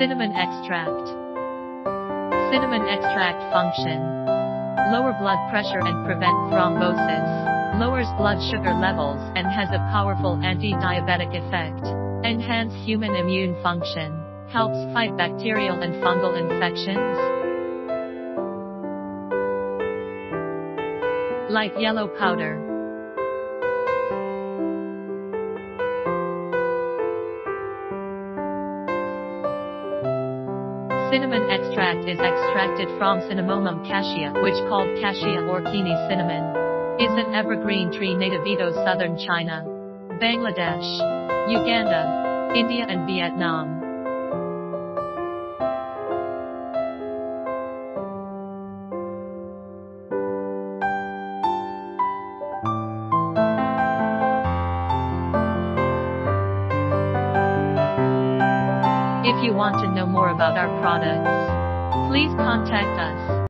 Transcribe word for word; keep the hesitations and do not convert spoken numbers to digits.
Cinnamon extract. Cinnamon extract function: lower blood pressure and prevent thrombosis, lowers blood sugar levels and has a powerful anti-diabetic effect, enhance human immune function, helps fight bacterial and fungal infections. Light yellow powder. Cinnamon extract is extracted from Cinnamomum cassia, which called cassia or Kini cinnamon, is an evergreen tree native Edo, southern China, Bangladesh, Uganda, India and Vietnam. If you want to know more about our products, please contact us.